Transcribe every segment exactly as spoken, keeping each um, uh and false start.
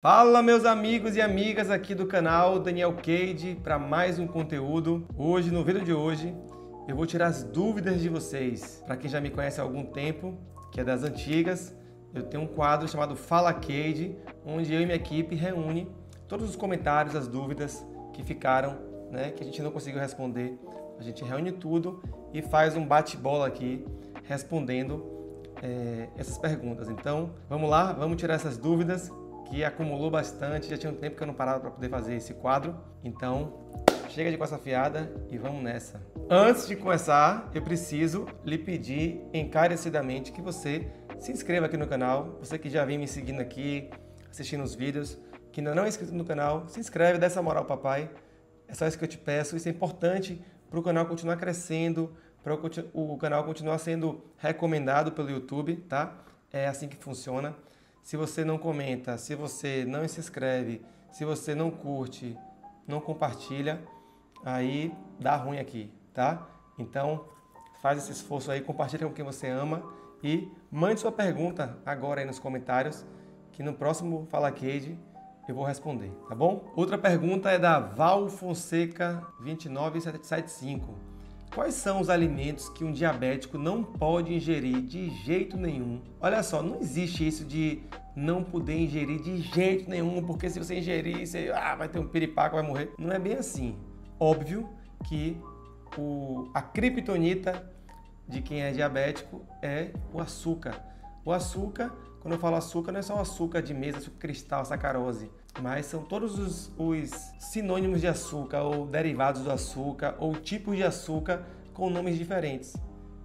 Fala meus amigos e amigas aqui do canal Daniel Cady para mais um conteúdo. Hoje, no vídeo de hoje, eu vou tirar as dúvidas de vocês. Para quem já me conhece há algum tempo, que é das antigas, eu tenho um quadro chamado Fala Cady, onde eu e minha equipe reúne todos os comentários, as dúvidas que ficaram, né, que a gente não conseguiu responder. A gente reúne tudo e faz um bate-bola aqui, respondendo é, essas perguntas. Então, vamos lá, vamos tirar essas dúvidas que acumulou bastante, já tinha um tempo que eu não parava para poder fazer esse quadro. Então, chega de conversa fiada e vamos nessa. Antes de começar, eu preciso lhe pedir encarecidamente que você se inscreva aqui no canal. Você que já vem me seguindo aqui, assistindo os vídeos, que ainda não é inscrito no canal, se inscreve, dá essa moral, papai. É só isso que eu te peço. Isso é importante para o canal continuar crescendo, para o canal continuar sendo recomendado pelo YouTube, tá? É assim que funciona. Se você não comenta, se você não se inscreve, se você não curte, não compartilha, aí dá ruim aqui, tá? Então, faz esse esforço aí, compartilha com quem você ama e mande sua pergunta agora aí nos comentários, que no próximo Fala Cady eu vou responder, tá bom? Outra pergunta é da Val Fonseca dois nove sete sete cinco. Quais são os alimentos que um diabético não pode ingerir de jeito nenhum? Olha só, não existe isso de não poder ingerir de jeito nenhum, porque se você ingerir, você ah, vai ter um piripaco, vai morrer. Não é bem assim. Óbvio que o, a criptonita de quem é diabético é o açúcar. O açúcar, quando eu falo açúcar, não é só o açúcar de mesa, açúcar cristal, sacarose, mas são todos os, os sinônimos de açúcar ou derivados do açúcar ou tipos de açúcar com nomes diferentes.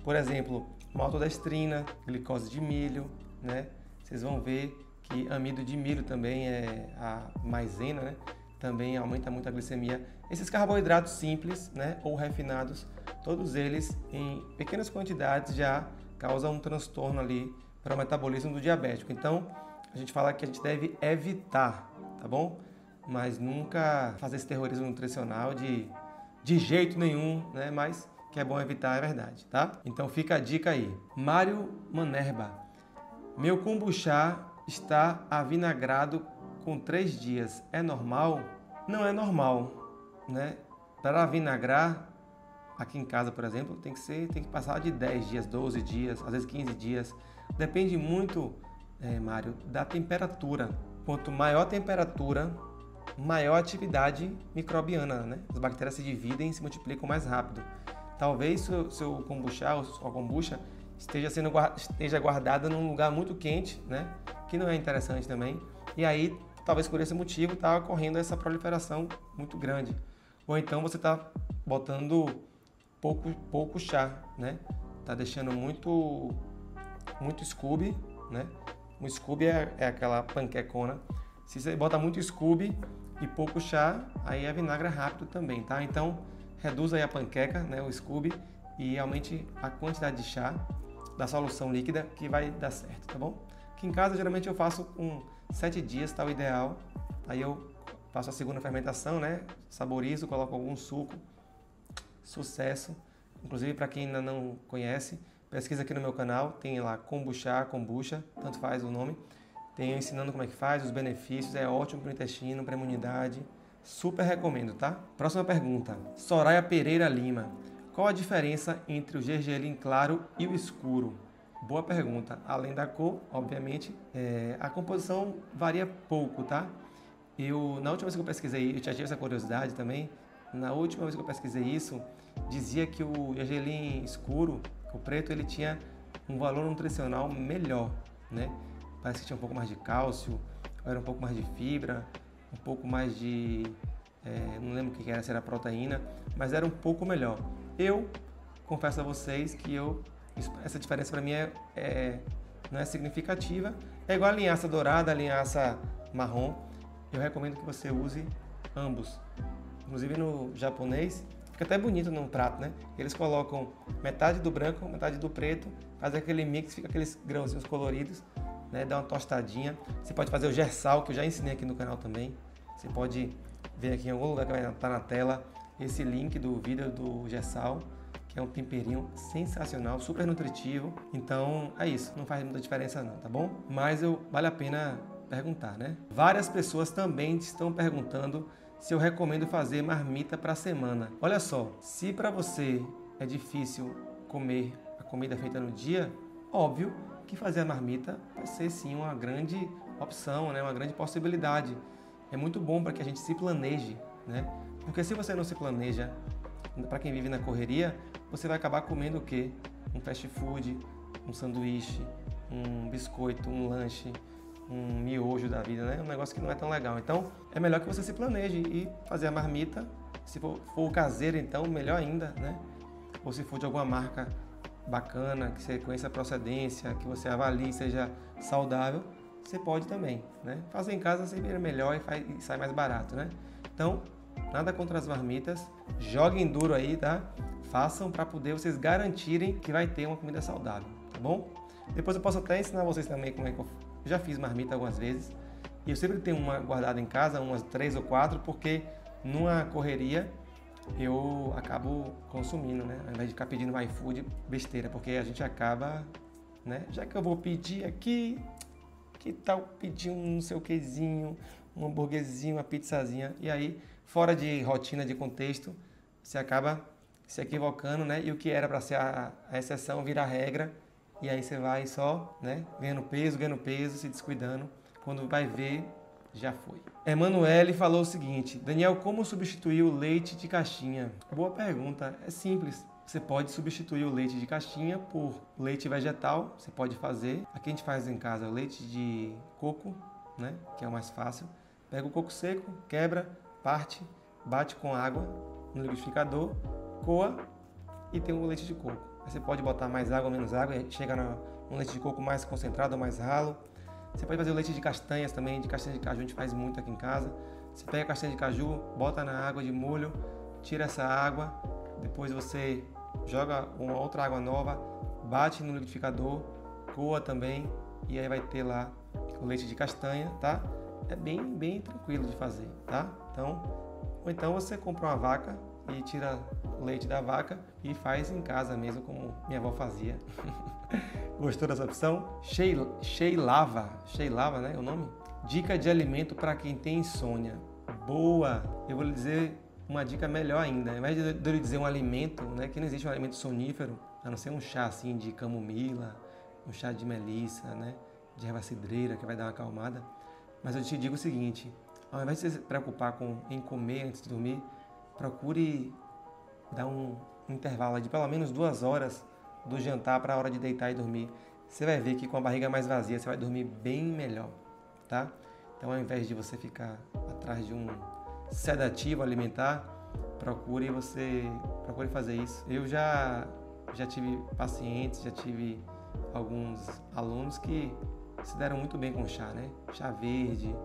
Por exemplo, maltodestrina, glicose de milho, né? Vocês vão ver que amido de milho também é a maisena, né? Também aumenta muito a glicemia. Esses carboidratos simples, né, ou refinados, todos eles em pequenas quantidades já causam um transtorno ali para o metabolismo do diabético. Então, a gente fala que a gente deve evitar, tá bom? Mas nunca fazer esse terrorismo nutricional de, de jeito nenhum, né? Mas que é bom evitar, é verdade, tá? Então fica a dica aí. Mário Manerba. Meu kombucha está avinagrado com três dias. É normal? Não é normal, né? Para avinagrar, aqui em casa, por exemplo, tem que, ser, tem que passar de dez dias, doze dias, às vezes quinze dias. Depende muito, é, Mário, da temperatura. Quanto maior a temperatura, maior a atividade microbiana, né? As bactérias se dividem e se multiplicam mais rápido. Talvez seu, seu kombucha ou sua kombucha esteja, sendo, esteja guardada num lugar muito quente, né? Que não é interessante também. E aí, talvez por esse motivo, está ocorrendo essa proliferação muito grande. Ou então você está botando pouco, pouco chá, né? Está deixando muito... muito Scooby, né? O Scooby é, é aquela panquecona. Se você bota muito Scooby e pouco chá, aí é vinagre rápido também, tá? Então, reduz aí a panqueca, né? O Scooby, e aumente a quantidade de chá da solução líquida que vai dar certo, tá bom? Aqui em casa, geralmente eu faço com sete dias, tá o ideal. Aí eu faço a segunda fermentação, né? Saborizo, coloco algum suco. Sucesso! Inclusive, para quem ainda não conhece, pesquisa aqui no meu canal, tem lá kombucha, kombucha, tanto faz o nome. Tenho ensinando como é que faz, os benefícios, é ótimo para o intestino, para a imunidade. Super recomendo, tá? Próxima pergunta. Soraya Pereira Lima. Qual a diferença entre o gergelim claro e o escuro? Boa pergunta. Além da cor, obviamente, é, a composição varia pouco, tá? Eu, na última vez que eu pesquisei, eu já tive essa curiosidade também, na última vez que eu pesquisei isso, dizia que o gergelim escuro, o preto, ele tinha um valor nutricional melhor, né? Parece que tinha um pouco mais de cálcio, era um pouco mais de fibra, um pouco mais de... É, não lembro o que era, se era proteína, mas era um pouco melhor. Eu confesso a vocês que eu, essa diferença para mim é, é, não é significativa. É igual a linhaça dourada, a linhaça marrom. Eu recomendo que você use ambos. Inclusive no japonês, fica até bonito num prato, né? Eles colocam metade do branco, metade do preto, faz aquele mix, fica aqueles grãozinhos coloridos, né? Dá uma tostadinha. Você pode fazer o gersal, que eu já ensinei aqui no canal também. Você pode ver aqui em algum lugar que vai estar na tela esse link do vídeo do gersal, que é um temperinho sensacional, super nutritivo. Então é isso, não faz muita diferença não, tá bom? Mas eu, vale a pena perguntar, né? Várias pessoas também estão perguntando se eu recomendo fazer marmita para a semana. Olha só, se para você é difícil comer a comida feita no dia, óbvio que fazer a marmita vai ser sim uma grande opção, né? Uma grande possibilidade. É muito bom para que a gente se planeje, né? Porque se você não se planeja, para quem vive na correria, você vai acabar comendo o quê? Um fast food, um sanduíche, um biscoito, um lanche, um miojo da vida, né? Um negócio que não é tão legal. Então, é melhor que você se planeje e fazer a marmita. Se for, for caseira, então, melhor ainda, né? Ou se for de alguma marca bacana, que você conheça a procedência, que você avalie, seja saudável, você pode também, né? Fazer em casa sempre é melhor e, faz, e sai mais barato, né? Então, nada contra as marmitas, joguem duro aí, tá? Façam para poder vocês garantirem que vai ter uma comida saudável, tá bom? Depois eu posso até ensinar vocês também como é que eu já fiz marmita algumas vezes. E eu sempre tenho uma guardada em casa, umas três ou quatro, porque numa correria eu acabo consumindo, né? Ao invés de ficar pedindo iFood, besteira, porque a gente acaba, né? Já que eu vou pedir aqui, que tal pedir um não sei o quezinho, um hambúrguerzinho, uma pizzazinha, e aí, fora de rotina, de contexto, você acaba se equivocando, né? E o que era para ser a, a exceção vira a regra, e aí você vai só, né? Ganhando peso, ganhando peso, se descuidando, quando vai ver, já foi. Emanuel falou o seguinte: Daniel, como substituir o leite de caixinha? Boa pergunta, é simples. Você pode substituir o leite de caixinha por leite vegetal, você pode fazer. Aqui a gente faz em casa leite de coco, né? Que é o mais fácil. Pega o coco seco, quebra, parte, bate com água no liquidificador, coa e tem um leite de coco. Aí você pode botar mais água, menos água, chega no leite de coco mais concentrado, mais ralo. Você pode fazer o leite de castanhas também, de castanha de caju, a gente faz muito aqui em casa. Você pega a castanha de caju, bota na água de molho, tira essa água, depois você joga uma outra água nova, bate no liquidificador, coa também e aí vai ter lá o leite de castanha, tá? É bem, bem tranquilo de fazer, tá? Então, ou então você compra uma vaca e tira o leite da vaca e faz em casa mesmo, como minha avó fazia. Gostou dessa opção? Cheilava, Cheilava, né? O nome? Dica de alimento para quem tem insônia. Boa! Eu vou lhe dizer uma dica melhor ainda. Ao invés de eu lhe dizer um alimento, né? Que não existe um alimento sonífero, a não ser um chá assim de camomila, um chá de melissa, né? De erva cidreira, que vai dar uma acalmada. Mas eu te digo o seguinte, ao invés de você se preocupar com, em comer antes de dormir, procure dar um intervalo de pelo menos duas horas do jantar para a hora de deitar e dormir. Você vai ver que com a barriga mais vazia você vai dormir bem melhor, tá? Então ao invés de você ficar atrás de um sedativo alimentar, procure você procure fazer isso. Eu já, já tive pacientes, já tive alguns alunos que se deram muito bem com chá, né? Chá verde,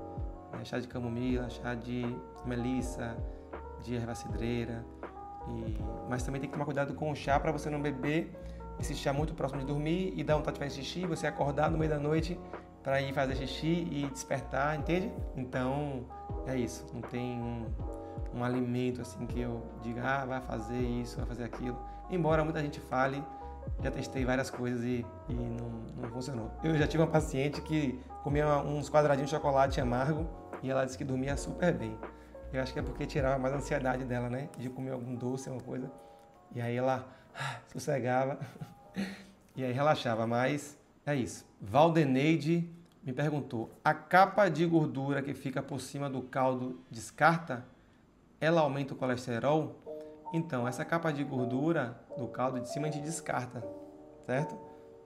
né? Chá de camomila, chá de melissa, de erva cidreira. E... Mas também tem que tomar cuidado com o chá para você não beber esse chá muito próximo de dormir e dar vontade de fazer xixi, você acordar no meio da noite para ir fazer xixi e despertar, entende? Então, é isso. Não tem um, um alimento assim que eu diga, ah, vai fazer isso, vai fazer aquilo. Embora muita gente fale, já testei várias coisas e, e não, não funcionou. Eu já tive uma paciente que comia uns quadradinhos de chocolate amargo e ela disse que dormia super bem. Eu acho que é porque tirava mais a ansiedade dela, né? De comer algum doce, alguma coisa. E aí ela ah, sossegava e aí relaxava, mas é isso. Valdeneide me perguntou, a capa de gordura que fica por cima do caldo descarta? Ela aumenta o colesterol? Então, essa capa de gordura do caldo de cima a gente descarta, certo?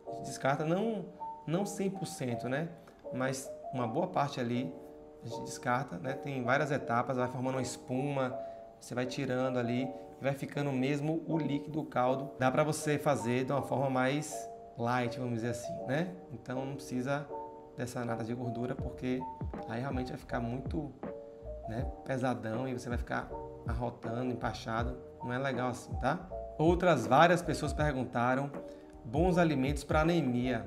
A gente descarta não, não cem por cento, né? Mas uma boa parte ali a gente descarta, né? Tem várias etapas, vai formando uma espuma, você vai tirando ali e vai ficando mesmo o líquido, o caldo. Dá para você fazer de uma forma mais light, vamos dizer assim, né? Então não precisa dessa nata de gordura porque aí realmente vai ficar muito, né, pesadão e você vai ficar arrotando, empachado. Não é legal assim, tá? Outras várias pessoas perguntaram bons alimentos para anemia.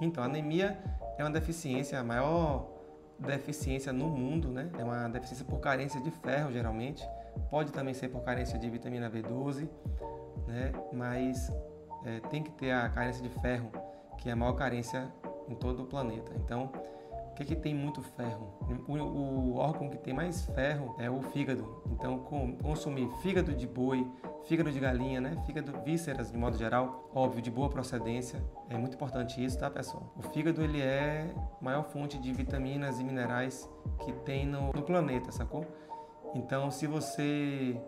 Então, anemia é uma deficiência, a maior deficiência no mundo, né? É uma deficiência por carência de ferro, geralmente. Pode também ser por carência de vitamina B doze, né? Mas é, tem que ter a carência de ferro, que é a maior carência em todo o planeta. Então, O que é que tem muito ferro? O, o órgão que tem mais ferro é o fígado. Então, com, consumir fígado de boi, fígado de galinha, né? Fígado, vísceras de modo geral, óbvio, de boa procedência. É muito importante isso, tá, pessoal? O fígado, ele é a maior fonte de vitaminas e minerais que tem no, no planeta, sacou? Então, se você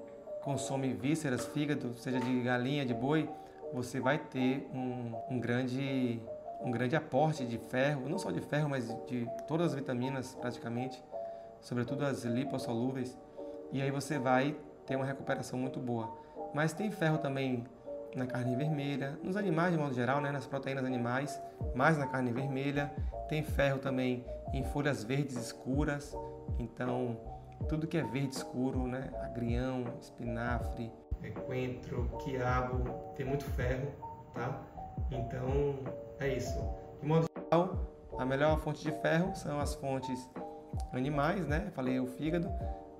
consome vísceras, fígado, seja de galinha, de boi, você vai ter um, um grande... um grande aporte de ferro, não só de ferro, mas de todas as vitaminas praticamente, sobretudo as lipossolúveis, e aí você vai ter uma recuperação muito boa. Mas tem ferro também na carne vermelha, nos animais de modo geral, né, nas proteínas animais, mais na carne vermelha, tem ferro também em folhas verdes escuras, então tudo que é verde escuro, né, agrião, espinafre, coentro, quiabo, tem muito ferro, tá? Então, é isso. De modo geral, a melhor fonte de ferro são as fontes animais, né? Falei o fígado.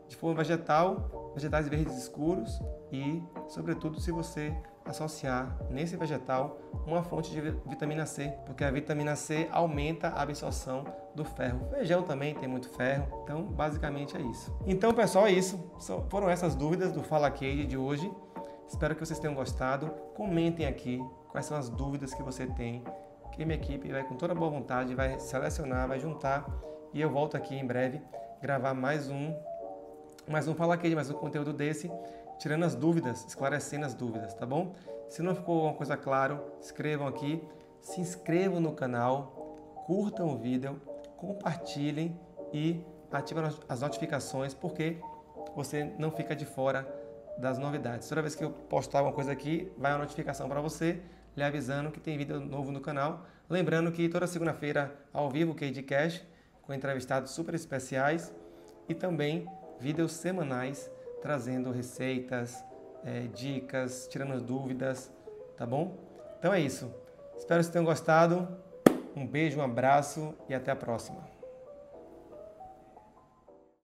De forma vegetal, vegetais verdes escuros e, sobretudo, se você associar nesse vegetal uma fonte de vitamina C, porque a vitamina C aumenta a absorção do ferro. O feijão também tem muito ferro, então basicamente é isso. Então, pessoal, é isso. Foram essas dúvidas do Fala Cady de hoje. Espero que vocês tenham gostado. Comentem aqui quais são as dúvidas que você tem, que minha equipe vai com toda boa vontade, vai selecionar, vai juntar, e eu volto aqui em breve gravar mais um, mais um Fala Cady, mais um conteúdo desse, tirando as dúvidas, esclarecendo as dúvidas, tá bom? Se não ficou alguma coisa clara, escrevam aqui, se inscrevam no canal, curtam o vídeo, compartilhem e ativem as notificações, porque você não fica de fora das novidades. Toda vez que eu postar alguma coisa aqui, vai uma notificação para você, lhe avisando que tem vídeo novo no canal. Lembrando que toda segunda-feira, ao vivo, o Cady Cash, com entrevistados super especiais e também vídeos semanais, trazendo receitas, é, dicas, tirando dúvidas, tá bom? Então é isso. Espero que vocês tenham gostado. Um beijo, um abraço e até a próxima.